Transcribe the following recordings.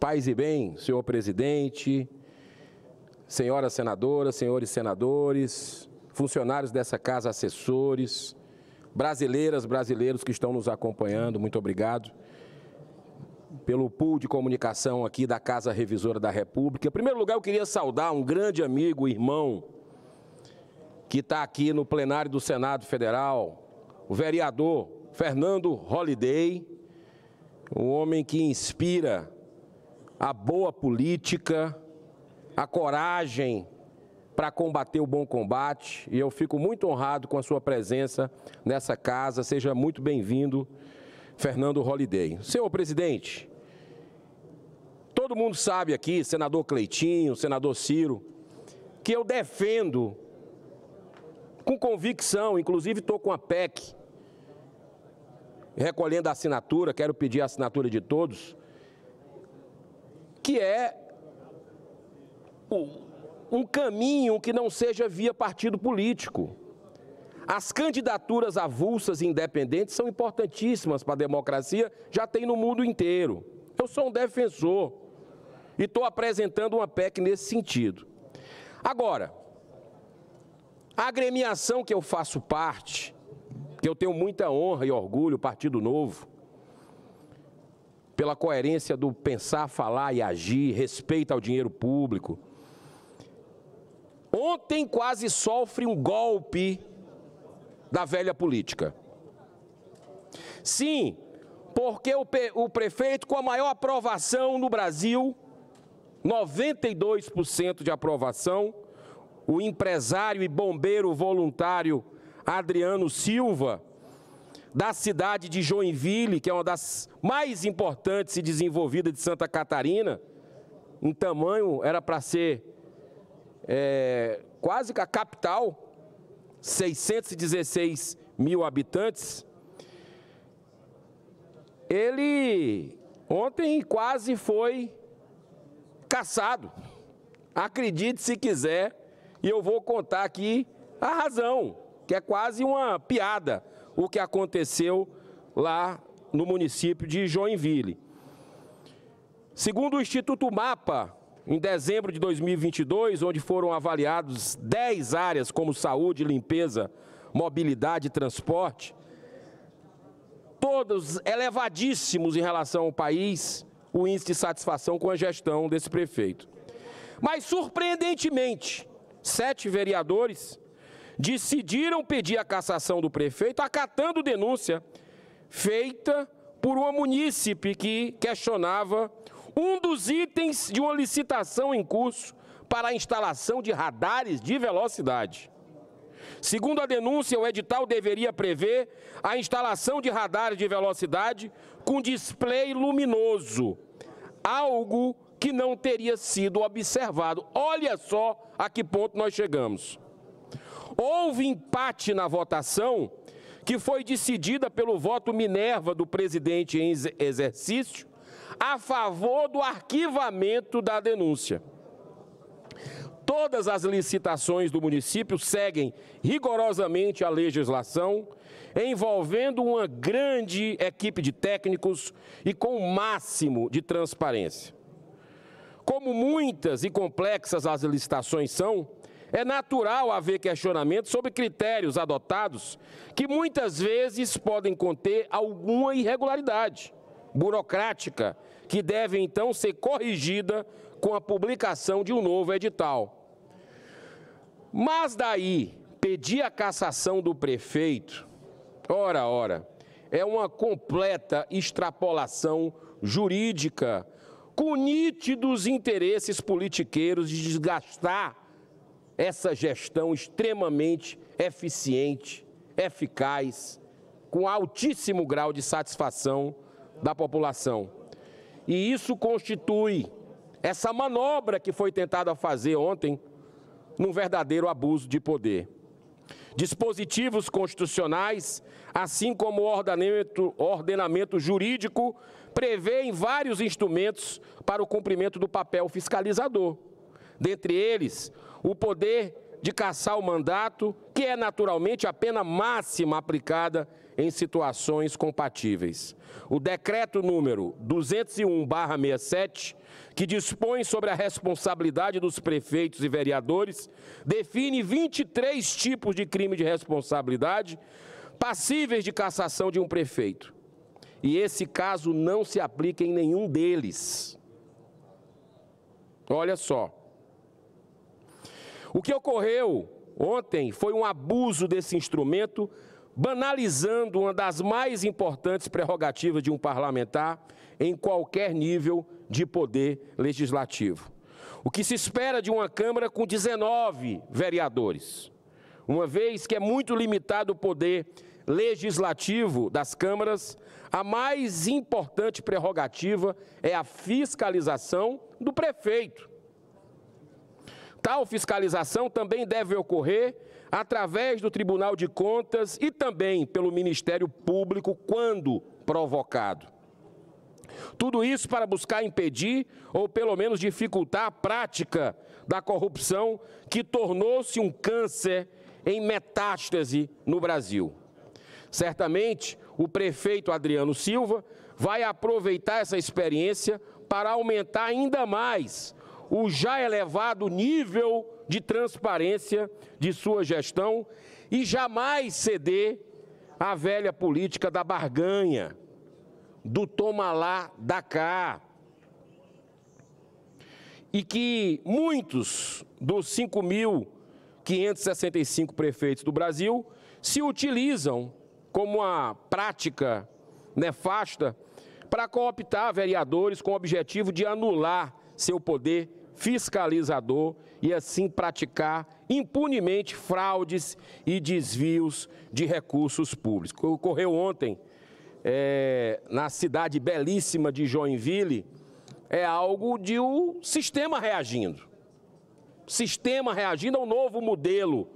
Paz e bem, senhor presidente, senhoras senadoras, senhores senadores, funcionários dessa casa, assessores, brasileiras, brasileiros que estão nos acompanhando, muito obrigado pelo pool de comunicação aqui da Casa Revisora da República. Em primeiro lugar, eu queria saudar um grande amigo, irmão, que está aqui no plenário do Senado Federal, o vereador Fernando Holiday, um homem que inspira a boa política, a coragem para combater o bom combate, e eu fico muito honrado com a sua presença nessa casa. Seja muito bem-vindo, Fernando Holiday. Senhor presidente, todo mundo sabe aqui, senador Cleitinho, senador Ciro, que eu defendo com convicção, inclusive estou com a PEC, recolhendo a assinatura, quero pedir a assinatura de todos, que é um caminho que não seja via partido político. As candidaturas avulsas e independentes são importantíssimas para a democracia, já tem no mundo inteiro. Eu sou um defensor e estou apresentando uma PEC nesse sentido. Agora, a agremiação que eu faço parte, que eu tenho muita honra e orgulho, o Partido Novo, pela coerência do pensar, falar e agir, respeito ao dinheiro público, ontem quase sofre um golpe da velha política. Sim, porque o prefeito com a maior aprovação no Brasil, 92% de aprovação, o empresário e bombeiro voluntário Adriano Silva, da cidade de Joinville, que é uma das mais importantes e desenvolvidas de Santa Catarina, em tamanho era para ser quase que a capital, 616 mil habitantes, ele ontem quase foi cassado. Acredite se quiser, e eu vou contar aqui a razão, que é quase uma piada o que aconteceu lá no município de Joinville. Segundo o Instituto Mapa, em dezembro de 2022, onde foram avaliados 10 áreas como saúde, limpeza, mobilidade e transporte, todos elevadíssimos em relação ao país, o índice de satisfação com a gestão desse prefeito. Mas, surpreendentemente, 7 vereadores decidiram pedir a cassação do prefeito, acatando denúncia feita por uma munícipe que questionava um dos itens de uma licitação em curso para a instalação de radares de velocidade. Segundo a denúncia, o edital deveria prever a instalação de radares de velocidade com display luminoso, algo que não teria sido observado. Olha só a que ponto nós chegamos. Houve empate na votação, que foi decidida pelo voto Minerva do presidente em exercício, a favor do arquivamento da denúncia. Todas as licitações do município seguem rigorosamente a legislação, envolvendo uma grande equipe de técnicos e com o máximo de transparência. Como muitas e complexas as licitações são, é natural haver questionamento sobre critérios adotados que muitas vezes podem conter alguma irregularidade burocrática, que deve então ser corrigida com a publicação de um novo edital. Mas daí, pedir a cassação do prefeito, ora, ora, é uma completa extrapolação jurídica, com nítidos interesses politiqueiros de desgastar essa gestão extremamente eficiente, eficaz, com altíssimo grau de satisfação da população. E isso constitui, essa manobra que foi tentada fazer ontem, num verdadeiro abuso de poder. Dispositivos constitucionais, assim como o ordenamento jurídico, prevêem vários instrumentos para o cumprimento do papel fiscalizador. Dentre eles, o poder de cassar o mandato, que é naturalmente a pena máxima aplicada em situações compatíveis. O decreto número 201/67, que dispõe sobre a responsabilidade dos prefeitos e vereadores, define 23 tipos de crime de responsabilidade passíveis de cassação de um prefeito. E esse caso não se aplica em nenhum deles. Olha só. O que ocorreu ontem foi um abuso desse instrumento, banalizando uma das mais importantes prerrogativas de um parlamentar em qualquer nível de poder legislativo. O que se espera de uma Câmara com 19 vereadores, uma vez que é muito limitado o poder legislativo das câmaras, a mais importante prerrogativa é a fiscalização do prefeito. Tal fiscalização também deve ocorrer através do Tribunal de Contas e também pelo Ministério Público, quando provocado. Tudo isso para buscar impedir ou pelo menos dificultar a prática da corrupção, que tornou-se um câncer em metástase no Brasil. Certamente, o prefeito Adriano Silva vai aproveitar essa experiência para aumentar ainda mais o já elevado nível de transparência de sua gestão e jamais ceder à velha política da barganha, do toma lá, dá cá. E que muitos dos 5.565 prefeitos do Brasil se utilizam como uma prática nefasta para cooptar vereadores com o objetivo de anular seu poder fiscalizador e assim praticar impunemente fraudes e desvios de recursos públicos. Ocorreu ontem na cidade belíssima de Joinville, é algo de um sistema reagindo. Sistema reagindo a um novo modelo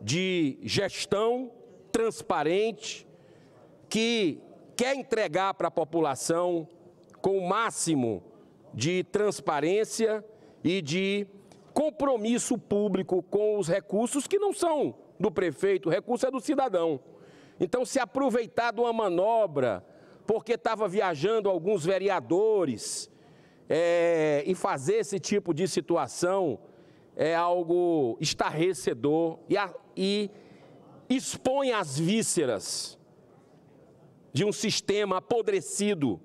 de gestão transparente que quer entregar para a população com o máximo de transparência e de compromisso público com os recursos que não são do prefeito, o recurso é do cidadão. Então, se aproveitar de uma manobra, porque estava viajando alguns vereadores, e fazer esse tipo de situação é algo estarrecedor e expõe as vísceras de um sistema apodrecido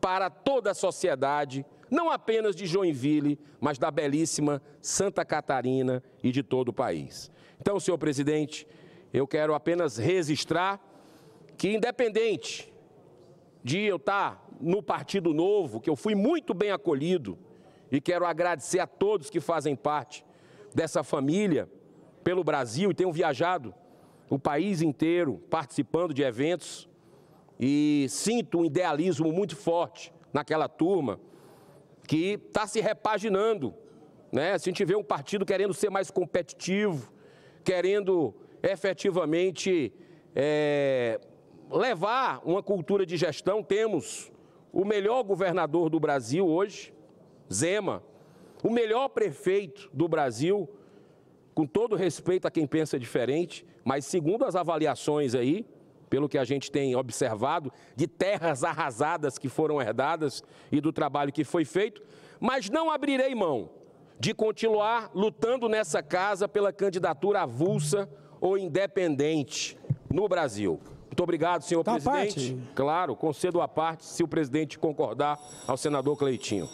para toda a sociedade, não apenas de Joinville, mas da belíssima Santa Catarina e de todo o país. Então, senhor presidente, eu quero apenas registrar que, independente de eu estar no Partido Novo, que eu fui muito bem acolhido, e quero agradecer a todos que fazem parte dessa família pelo Brasil, e tenho viajado o país inteiro participando de eventos, e sinto um idealismo muito forte naquela turma que está se repaginando, né? Se a gente vê um partido querendo ser mais competitivo, querendo efetivamente levar uma cultura de gestão. Temos o melhor governador do Brasil hoje, Zema, o melhor prefeito do Brasil, com todo respeito a quem pensa diferente, mas segundo as avaliações aí, pelo que a gente tem observado, de terras arrasadas que foram herdadas e do trabalho que foi feito, mas não abrirei mão de continuar lutando nessa casa pela candidatura avulsa ou independente no Brasil. Muito obrigado, senhor presidente. Claro, concedo a parte, se o presidente concordar, ao senador Cleitinho.